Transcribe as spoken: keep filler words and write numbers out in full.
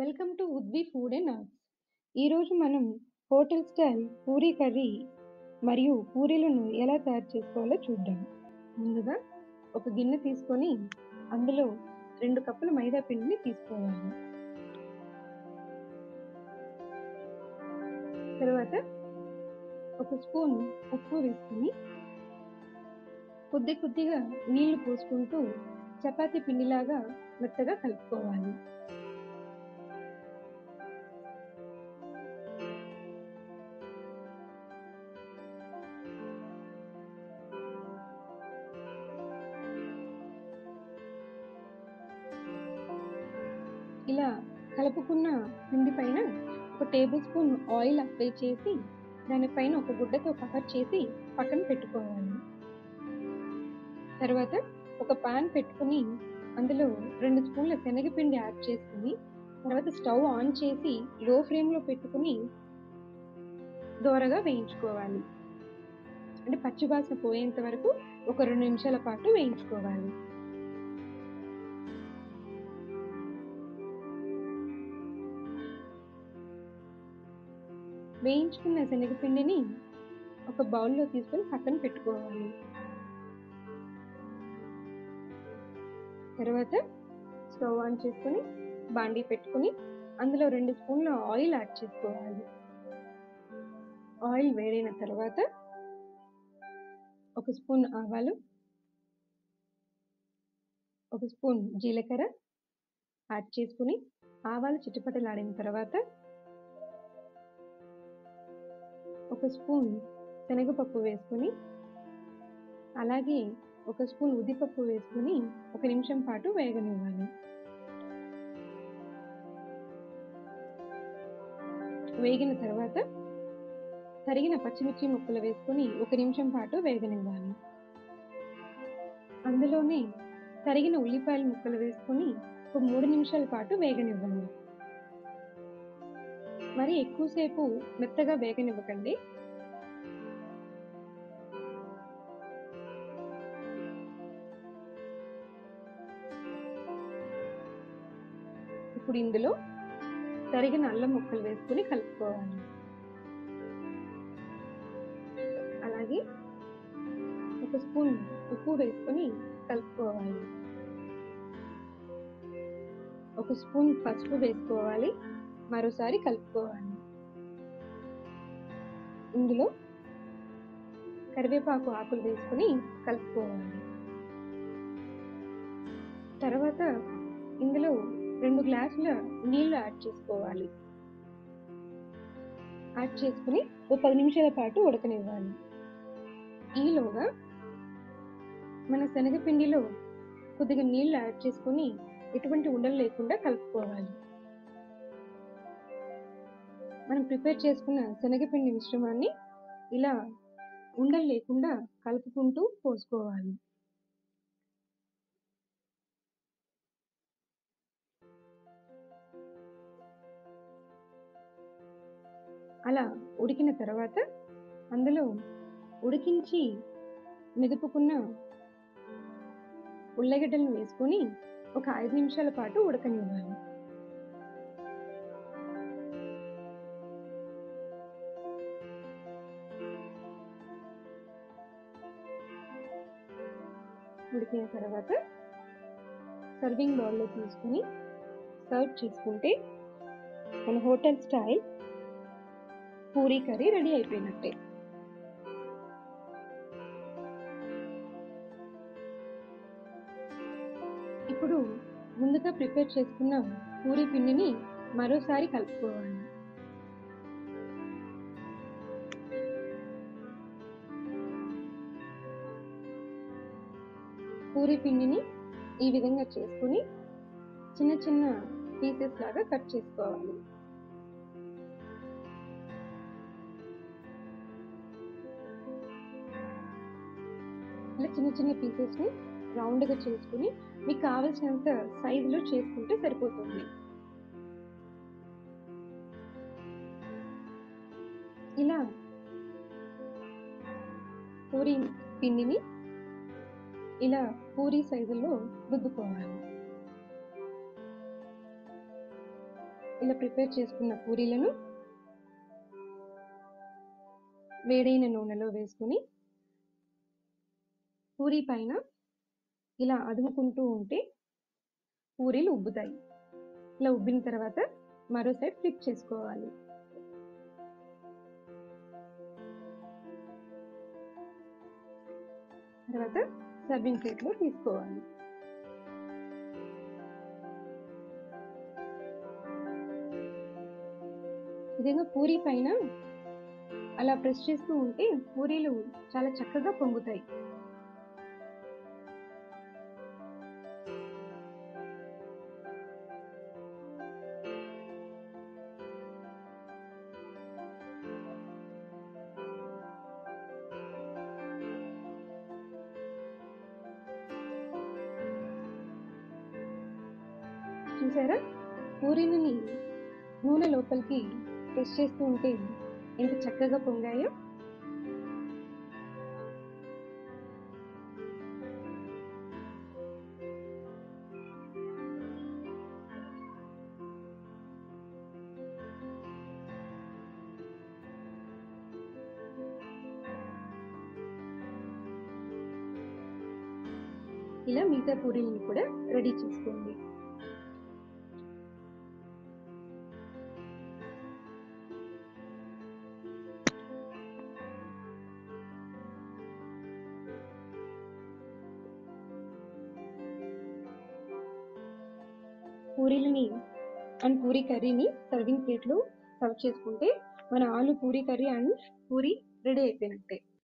Welcome to Udvi food and arts. ఈరోజు మనం hotel style puri curry మరియు పూరీలను ఎలా తయారు చేసుకోవాలో చూద్దాం. ముందుగా ఒక గిన్నె తీసుకొని అందులో రెండు కప్పుల మైదా పిండిని తీసుకోవాలి. తర్వాత ఒక స్పూన్ ఉప్పు వేసుకుని కొద్ది కొద్దిగా నీళ్లు పోసుకుంటూ చపాతీ పిండిలాగా మెత్తగా కలుపుకోవాలి. ఇలా కలుపుకున్న పిండి పైన ఒక టేబుల్ స్పూన్ ఆయిల్ అప్లై చేసి దానిపైన ఒక గుడ్డతో కవర్ చేసి పక్కన పెట్టుకోవాలి. తర్వాత ఒక పాన్ పెట్టుకుని అందులో రెండు స్పూన్ల శనగపిండి యాడ్ చేసుకుని తర్వాత స్టవ్ ఆన్ చేసి లో ఫ్లేమ్లో పెట్టుకుని దోరగా వేయించుకోవాలి. అంటే పచ్చివాసన పోయేంత వరకు ఒక రెండు నిమిషాల పాటు వేయించుకోవాలి. వేయించుకున్న శనగపిండిని ఒక బౌల్లో తీసుకొని పక్కన పెట్టుకోవాలి. తర్వాత స్టవ్ ఆన్ చేసుకుని బాండీ పెట్టుకుని అందులో రెండు స్పూన్ల ఆయిల్ యాడ్ చేసుకోవాలి. ఆయిల్ వేడైన తర్వాత ఒక స్పూన్ ఆవాలు, ఒక స్పూన్ జీలకర్ర యాడ్ చేసుకుని ఆవాలు చిటపటలాడిన తర్వాత ఒక స్పూన్ శనగపప్పు వేసుకుని అలాగే ఒక స్పూన్ ఉద్దిపప్పు వేసుకుని ఒక నిమిషం పాటు వేగనివ్వాలి. వేగిన తర్వాత తరిగిన పచ్చిమిర్చి ముక్కలు వేసుకుని ఒక నిమిషం పాటు వేగనివ్వాలి. అందులోనే తరిగిన ఉల్లిపాయల ముక్కలు వేసుకుని ఒక మూడు నిమిషాల పాటు వేగనివ్వాలి. మరి ఎక్కువసేపు మెత్తగా వేగనివ్వకండి. ఇప్పుడు ఇందులో తరిగిన అల్లం ముక్కలు వేసుకుని కలుపుకోవాలి. అలాగే ఒక స్పూన్ ఉప్పు వేసుకుని కలుపుకోవాలి. ఒక స్పూన్ పసుపు వేసుకోవాలి. మరోసారి కలుపుకోవాలి. ఇందులో కరివేపాకు ఆకులు వేసుకుని కలుపుకోవాలి. తర్వాత ఇందులో రెండు గ్లాసుల నీళ్లు యాడ్ చేసుకోవాలి. యాడ్ చేసుకుని ఒక పది నిమిషాల పాటు ఉడకనివ్వాలి. ఈలోగా మన శనగపిండిలో కొద్దిగా నీళ్లు యాడ్ చేసుకుని ఎటువంటి ఉండలు లేకుండా కలుపుకోవాలి. మనం ప్రిపేర్ చేసుకున్న శనగపిండి మిశ్రమాన్ని ఇలా ఉండలు లేకుండా కలుపుకుంటూ పోసుకోవాలి. అలా ఉడికిన తర్వాత అందులో ఉడికించి మెదుపుకున్న ఉల్లగడ్డలను వేసుకొని ఒక ఐదు నిమిషాల పాటు ఉడకనివ్వాలి. ఉడికిన తర్వాత సర్వింగ్ బౌల్లో తీసుకుని సర్వ్ చేసుకుంటే మన hotel style puri curry ready అయిపోయినట్టే. ఇప్పుడు ముందుగా ప్రిపేర్ చేసుకున్న పూరీ పిండిని మరోసారి కలుపుకోవాలి. పూరీ పిండిని ఈ విధంగా చేసుకుని చిన్న చిన్న పీసెస్ లాగా కట్ చేసుకోవాలి. ఇలా చిన్న చిన్న పీసెస్ని రౌండ్గా చేసుకుని మీకు కావలసినంత సైజులో చేసుకుంటే సరిపోతుంది. ఇలా పూరీ పిండిని ఇలా పూరీ సైజులో రుద్దుకోవాలి. ఇలా ప్రిపేర్ చేసుకున్న పూరీలను వేడైన నూనెలో వేసుకుని పూరీ పైన ఇలా అదుముకుంటూ ఉంటే పూరీలు ఉబ్బుతాయి. ఇలా ఉబ్బిన తర్వాత మరో సైడ్ ఫ్లిప్ చేసుకోవాలి. తర్వాత సర్వింగ్ ప్లేట్లో తీసుకోవాలి. ఇదేగా పూరీ పైన అలా ప్రెస్ చేస్తూ ఉంటే పూరీలు చాలా చక్కగా పొంగుతాయి. చూసారా, పూరీలని నూనె లోపలికి ప్రెస్ చేస్తూ ఉంటే ఎంత చక్కగా పొంగాయో. ఇలా మిగతా పూరీలను కూడా రెడీ చేసుకోండి. పూరీలని అండ్ పూరీ కర్రీని సర్వింగ్ ప్లేట్లో సర్వ్ చేసుకుంటే మన ఆలు puri curry and puri ready అయిపోయినట్టే.